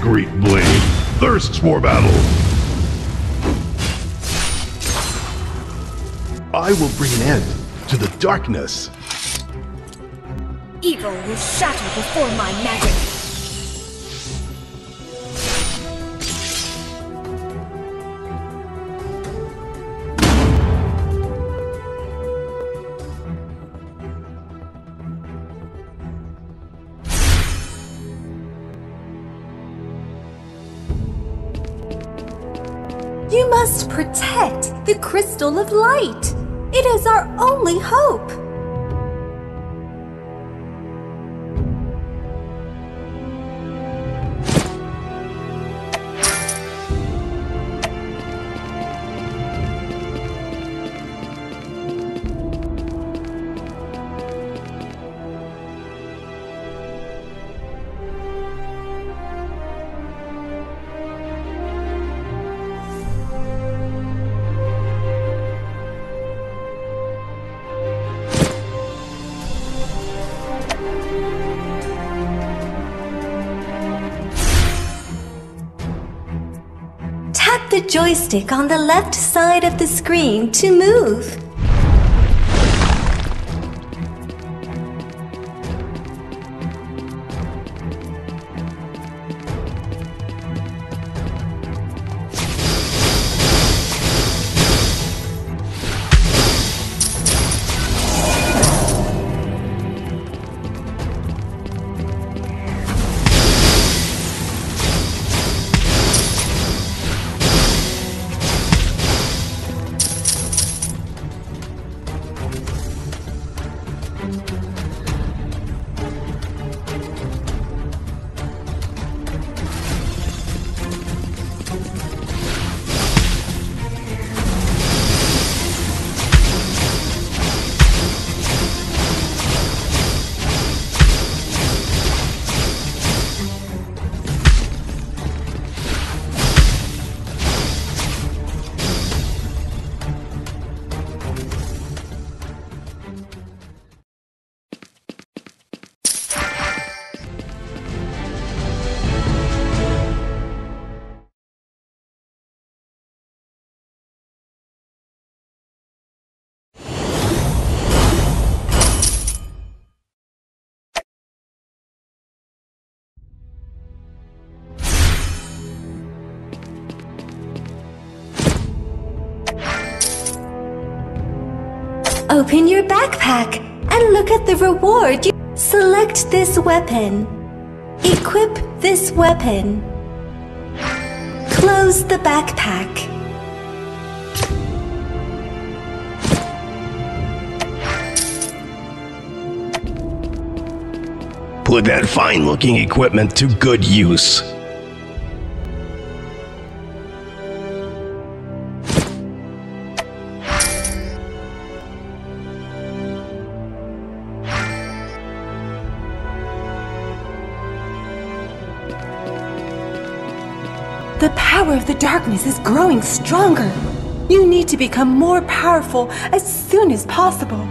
Greek blade thirsts for battle. I will bring an end to the darkness. Evil will shatter before my magic. You must protect the Crystal of Light. It is our only hope. The joystick on the left side of the screen to move. Open your backpack and look at the reward. Select this weapon. Equip this weapon. Close the backpack. Put that fine-looking equipment to good use. The power of the darkness is growing stronger. You need to become more powerful as soon as possible.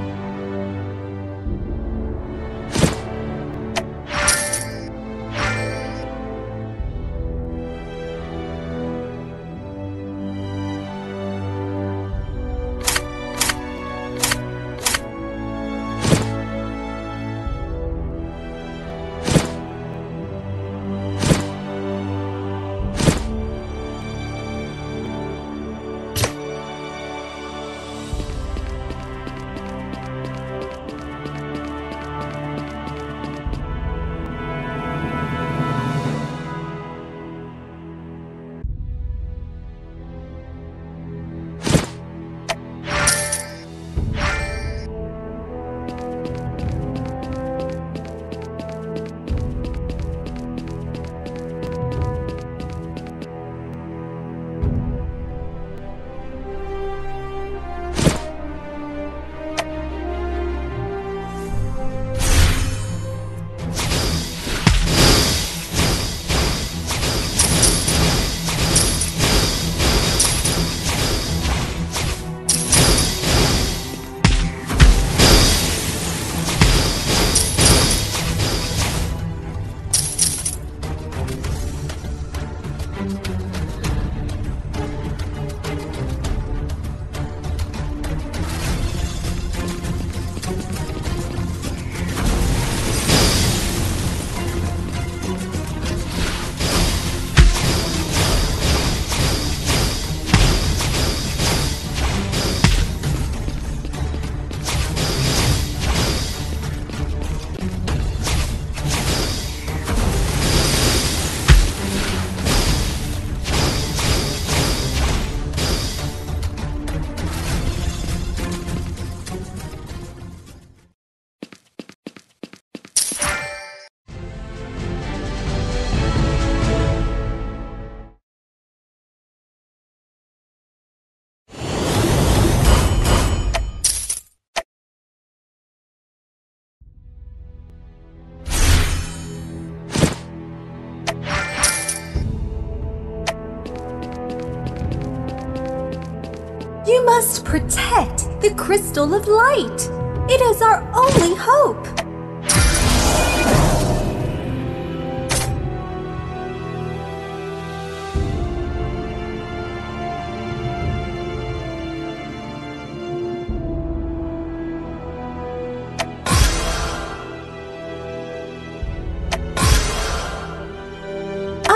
must protect the Crystal of Light. It is our only hope.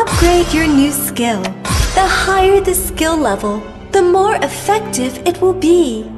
Upgrade your new skill. The higher the skill level, the more effective it will be.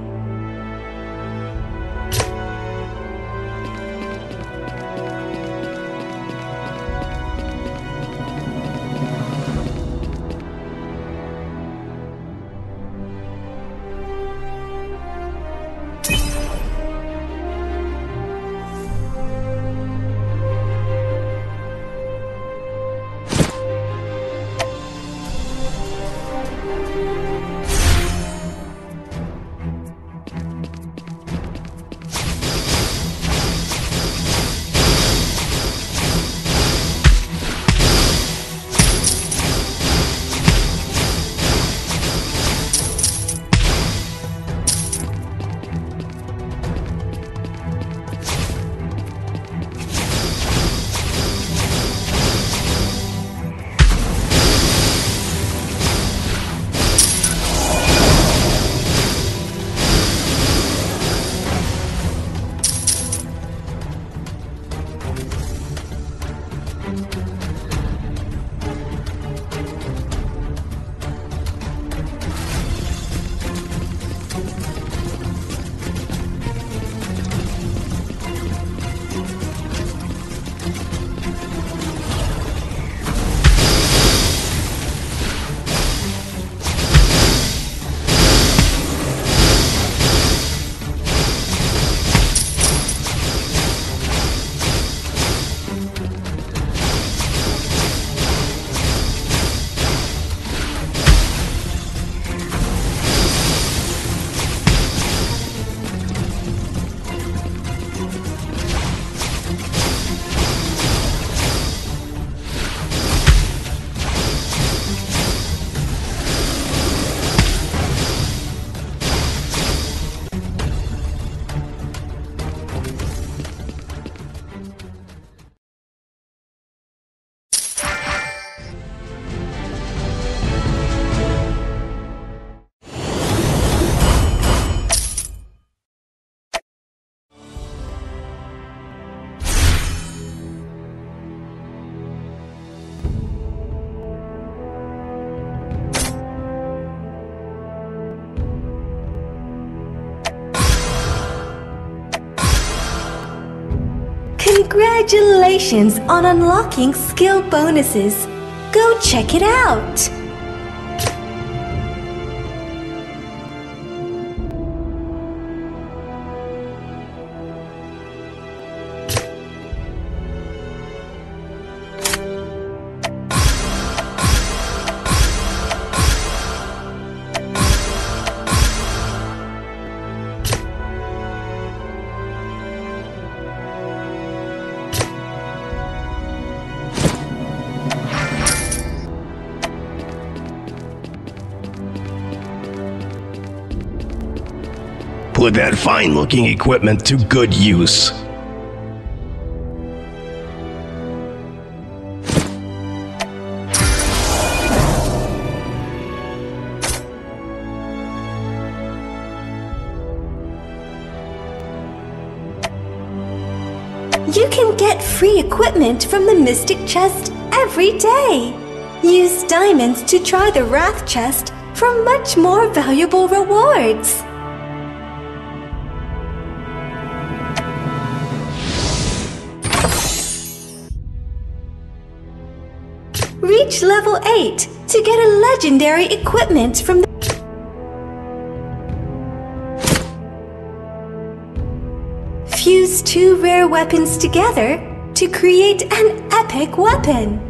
Congratulations on unlocking skill bonuses. Go check it out! Put that fine-looking equipment to good use. You can get free equipment from the Mystic Chest every day. Use diamonds to try the Wrath Chest for much more valuable rewards. Reach level 8 to get a legendary equipment from the Fuse two rare weapons together to create an epic weapon.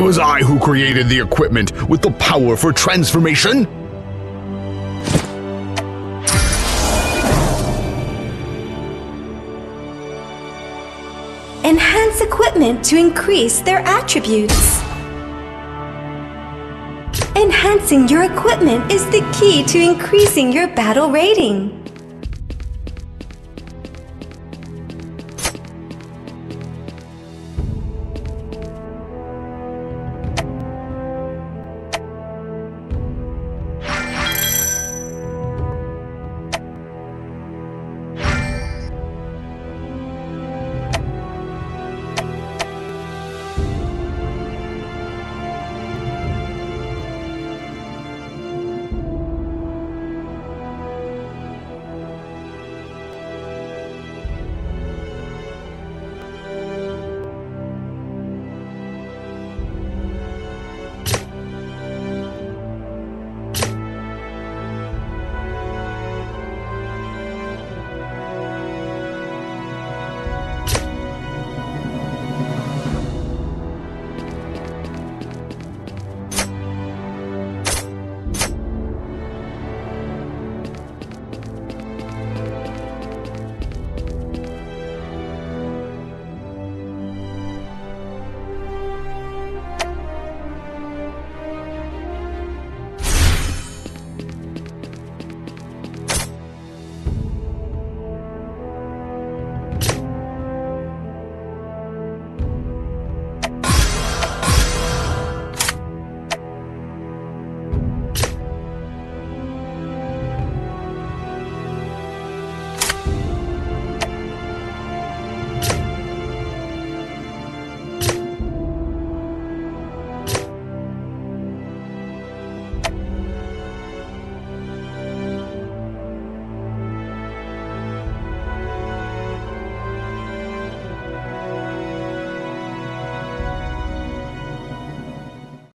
It was I who created the equipment with the power for transformation. Enhance equipment to increase their attributes. Enhancing your equipment is the key to increasing your battle rating.